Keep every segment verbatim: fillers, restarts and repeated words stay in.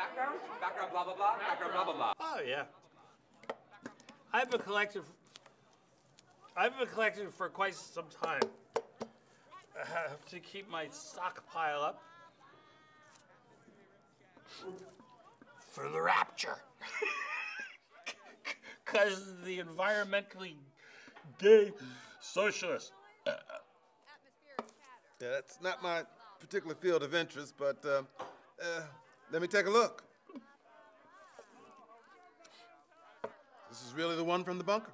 background, background, blah, blah, blah, background, blah, blah, blah. Oh, yeah. I've been collecting, I've been collecting for quite some time uh, to keep my stockpile up for the rapture. Because the environmentally gay socialist. Uh, yeah, that's not my particular field of interest, but uh, uh, let me take a look. This is really the one from the bunker.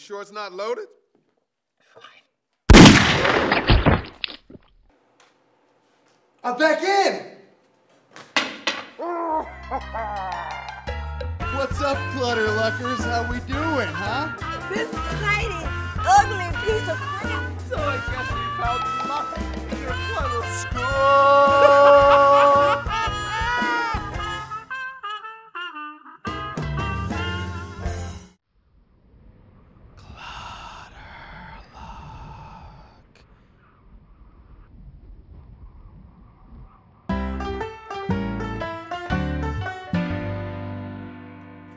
Sure it's not loaded? Fine. I'm back in! What's up, Clutter Luckers? How we doing, huh? This tiny, ugly piece of crap. So I guess you found nothing in your clutter school.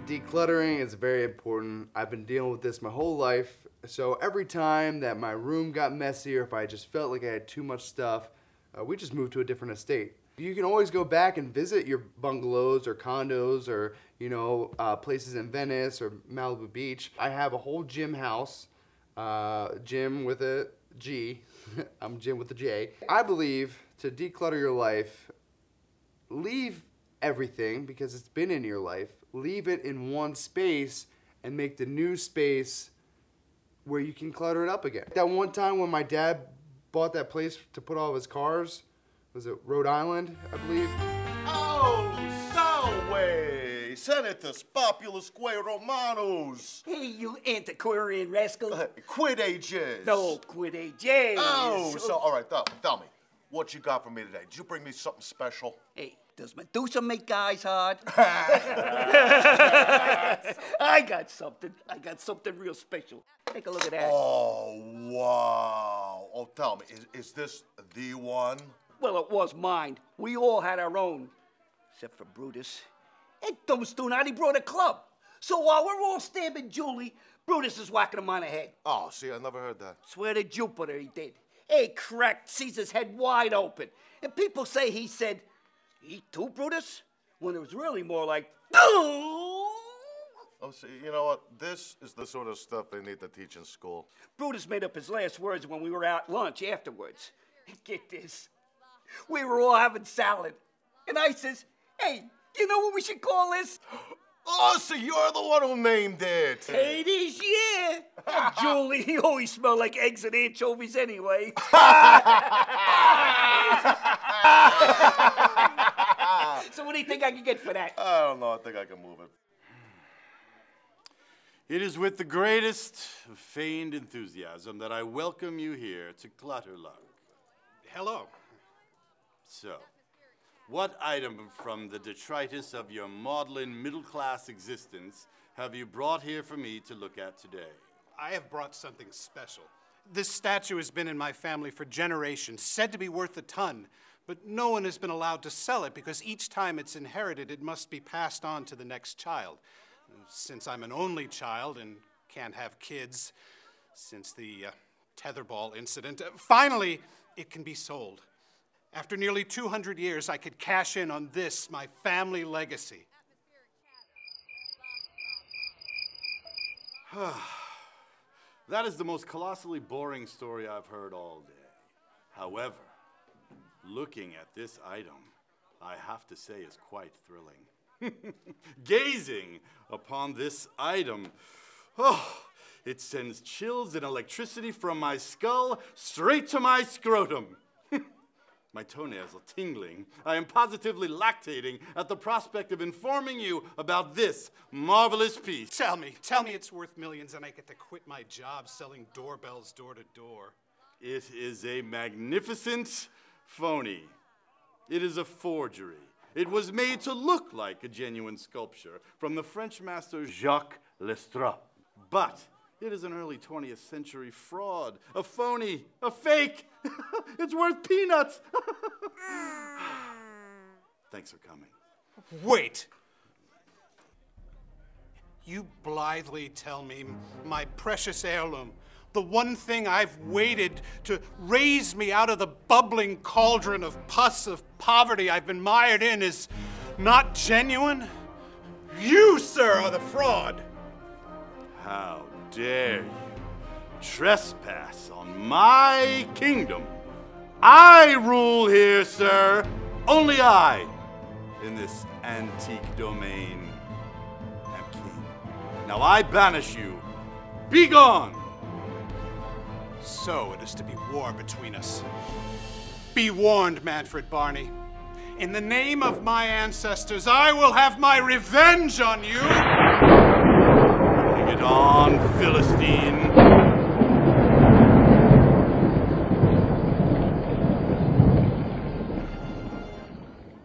Decluttering is very important. I've been dealing with this my whole life. So every time that my room got messy or if I just felt like I had too much stuff, uh, we just moved to a different estate. You can always go back and visit your bungalows or condos or, you know, uh, places in Venice or Malibu Beach. I have a whole gym house, uh, gym with a G. I'm Jim with a J. I believe to declutter your life, leave everything, because it's been in your life, leave it in one space and make the new space where you can clutter it up again. That one time when my dad bought that place to put all of his cars, was it Rhode Island, I believe? Oh, salve, Senatus Populusque Romanos. Hey, you antiquarian rascal. Uh, quid ages. No, quid ages. Oh, so, all right, tell, tell me, what you got for me today? Did you bring me something special? Hey. Does Medusa make guys hard? I got something. I got something real special. Take a look at that. Oh, wow. Oh, tell me, is, is this the one? Well, it was mine. We all had our own, except for Brutus. And dumb Stunati brought a club. So while we're all stabbing Julie, Brutus is whacking him on the head. Oh, see, I never heard that. Swear to Jupiter he did. He cracked Caesar's head wide open. And people say he said, "Eat too, Brutus?" When it was really more like, oh, see, you know what? This is the sort of stuff they need to teach in school. Brutus made up his last words when we were out lunch afterwards. Get this. We were all having salad. And I says, "Hey, you know what we should call this?" Oh, so you're the one who named it. Hades, yeah. And Julie, he always smelled like eggs and anchovies anyway. So what do you think I can get for that? I don't know. I think I can move it. It is with the greatest feigned enthusiasm that I welcome you here to Clutter Luck. Hello. So, what item from the detritus of your maudlin middle-class existence have you brought here for me to look at today? I have brought something special. This statue has been in my family for generations, said to be worth a ton. But no one has been allowed to sell it because each time it's inherited, it must be passed on to the next child. Since I'm an only child and can't have kids, since the uh, tetherball incident, uh, finally, it can be sold. After nearly two hundred years, I could cash in on this, my family legacy. That is the most colossally boring story I've heard all day. However, looking at this item, I have to say, is quite thrilling. Gazing upon this item, oh, It sends chills and electricity from my skull straight to my scrotum. My toenails are tingling. I am positively lactating at the prospect of informing you about this marvelous piece. Tell me, tell me it's worth millions and I get to quit my job selling doorbells door to door. It is a magnificent phony. It is a forgery. It was made to look like a genuine sculpture from the French master Jacques Lestrade. But it is an early twentieth century fraud, a phony, a fake. It's worth peanuts. Thanks for coming. Wait. You blithely tell me my precious heirloom, the one thing I've waited to raise me out of the bubbling cauldron of pus of poverty I've been mired in, is not genuine? You, sir, are the fraud. How dare you trespass on my kingdom? I rule here, sir. Only I, in this antique domain, am king. Now I banish you. Be gone. So it is to be war between us. Be warned, Manfred Barney. In the name of my ancestors, I will have my revenge on you! Bring it on, Philistine!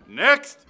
Next!